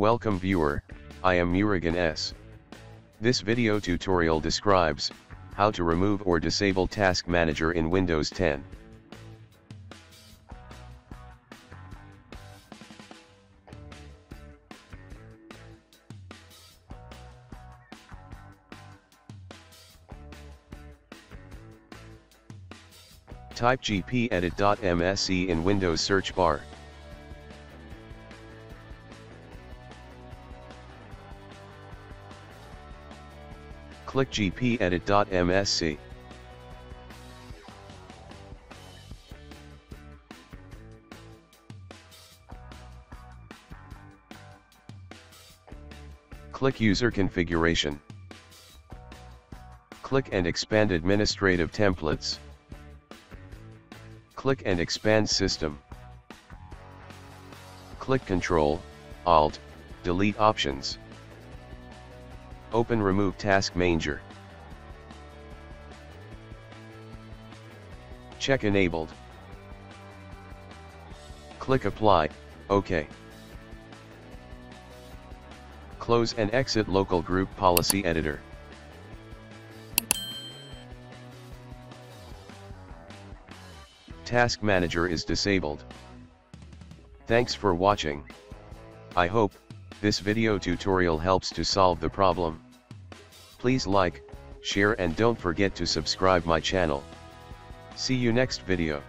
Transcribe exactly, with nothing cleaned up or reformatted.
Welcome viewer, I am Murugan S. This video tutorial describes how to remove or disable Task Manager in Windows ten. Type g p edit dot m s c in Windows search bar. Click g p edit dot m s c. Click User Configuration. Click and expand Administrative Templates. Click and expand System. Click Control, Alt, Delete Options. Open Remove Task Manager. Check Enabled. Click Apply, OK. Close and exit Local Group Policy Editor. Task Manager is disabled. Thanks for watching. I hope this video tutorial helps to solve the problem. Please like, share and don't forget to subscribe my channel. See you next video.